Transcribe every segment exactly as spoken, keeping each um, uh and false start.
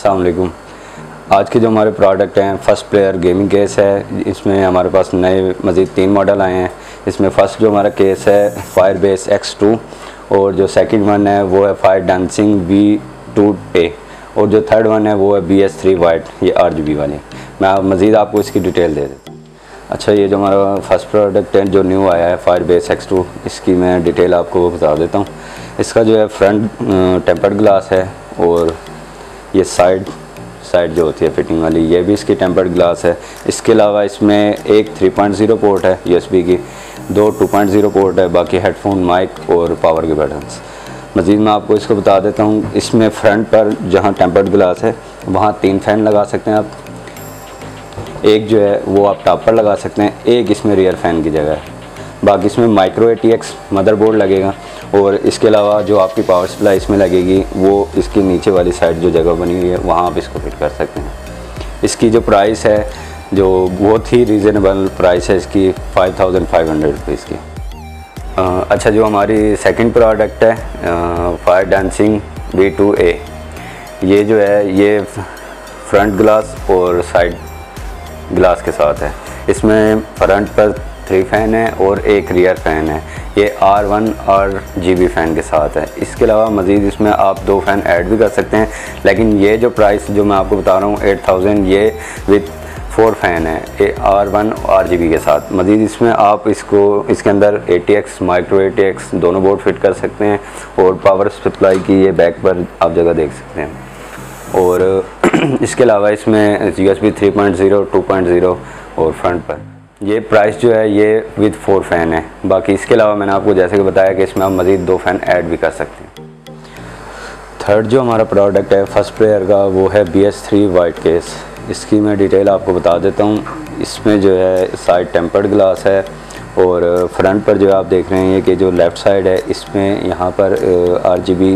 अस्सलाम वालेकुम। आज के जो हमारे प्रोडक्ट हैं फर्स्ट प्लेयर गेमिंग केस है, इसमें हमारे पास नए मज़ीद तीन मॉडल आए हैं। इसमें फ़र्स्ट जो हमारा केस है फायरबेस एक्स टू, और जो सेकंड वन है वो है fire dancing B two A, और जो थर्ड वन है वो है बी एस थ्री वाइट, ये आरजीबी वाली। मैं मज़ीद आपको इसकी डिटेल दे देता हूँ। अच्छा, ये जो हमारा फर्स्ट प्रोडक्ट है जो न्यू आया है फायरबेस एक्स टू, इसकी मैं डिटेल आपको बता देता हूँ। इसका जो है फ्रंट टेम्पर्ड ग्लास है, और ये साइड साइड जो होती है फिटिंग वाली, ये भी इसकी टेम्पर्ड ग्लास है। इसके अलावा इसमें एक थ्री पॉइंट ज़ीरो पोर्ट है यूएसबी की, दो टू पॉइंट ज़ीरो पोर्ट है, बाकी हेडफोन, माइक और पावर के बटन्स। मज़ीद मैं आपको इसको बता देता हूँ, इसमें फ्रंट पर जहाँ टेम्पर्ड ग्लास है वहाँ तीन फ़ैन लगा सकते हैं आप। एक जो है वो आप टॉप पर लगा सकते हैं, एक इसमें रियर फ़ैन की जगह है। बाकी इसमें micro A T X motherboard लगेगा, और इसके अलावा जो आपकी पावर सप्लाई इसमें लगेगी वो इसकी नीचे वाली साइड जो जगह बनी हुई है वहाँ आप इसको फिट कर सकते हैं। इसकी जो प्राइस है, जो बहुत ही रीज़नेबल प्राइस है इसकी, five thousand five hundred rupees की। अच्छा, जो हमारी सेकंड प्रोडक्ट है fire dancing B two A, ये जो है ये फ्रंट ग्लास और साइड ग्लास के साथ है। इसमें फ्रंट पर थ्री फ़ैन है और एक रियर फ़ैन है, ये R one R G B fan के साथ है। इसके अलावा मज़ीद इसमें आप दो फ़ैन ऐड भी कर सकते हैं, लेकिन ये जो प्राइस जो मैं आपको बता रहा हूँ एट थाउजेंड, ये विथ फोर फ़ैन है, ये R one R G B के साथ। मज़ीद इसमें आप इसको इसके अंदर A T X micro A T X दोनों बोर्ड फिट कर सकते हैं, और पावर सप्लाई की ये बैक पर आप जगह देख सकते हैं। और इसके अलावा इसमें U S B three point zero, two point zero और फ्रंट पर। ये प्राइस जो है ये विद फोर फ़ैन है। बाकी इसके अलावा मैंने आपको जैसे कि बताया कि इसमें आप मज़ीद दो फ़ैन ऐड भी कर सकते हैं। थर्ड जो हमारा प्रोडक्ट है फर्स्ट प्लेयर का वो है B S three white case, इसकी मैं डिटेल आपको बता देता हूँ। इसमें जो है साइड टेम्पर्ड ग्लास है, और फ्रंट पर जो है आप देख रहे हैं कि जो लेफ़्ट साइड है इसमें यहाँ पर आरजीबी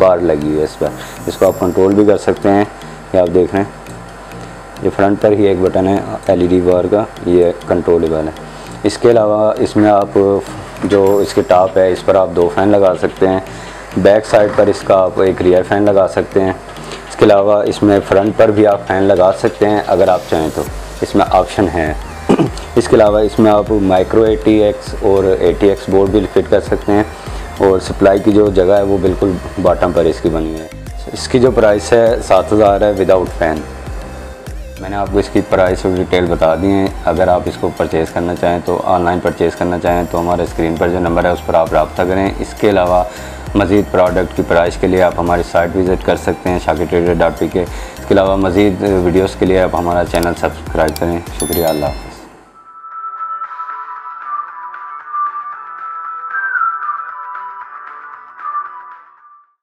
बार लगी हुई है। इस पर इसको आप कंट्रोल भी कर सकते हैं, ये आप देख रहे हैं, ये फ्रंट पर ही एक बटन है एलईडी बार का, ये कंट्रोलेबल है। इसके अलावा इसमें आप जो इसके टॉप है इस पर आप दो फ़ैन लगा सकते हैं, बैक साइड पर इसका आप एक रियर फ़ैन लगा सकते हैं। इसके अलावा इसमें फ्रंट पर भी आप फ़ैन लगा सकते हैं अगर आप चाहें तो, इसमें ऑप्शन है। इसके अलावा इसमें आप माइक्रो ए टी एक्स और ए टी एक्स बोर्ड भी फिट कर सकते हैं, और सप्लाई की जो जगह है वो बिल्कुल बॉटम पर इसकी बनी है। इसकी जो प्राइस है सात हज़ार है विदाउट फ़ैन। मैंने आपको इसकी प्राइस और डिटेल बता दी है। अगर आप इसको परचेज़ करना चाहें तो ऑनलाइन परचेज़ करना चाहें तो हमारे स्क्रीन पर जो नंबर है उस पर आप रब्ता करें। इसके अलावा मज़ीद प्रोडक्ट की प्राइस के लिए आप हमारी साइट विज़िट कर सकते हैं शाकिर ट्रेडर डॉट पी के। इसके अलावा मज़ीद वीडियोज़ के लिए आप हमारा चैनल सब्सक्राइब करें। शुक्रिया, अल्लाह।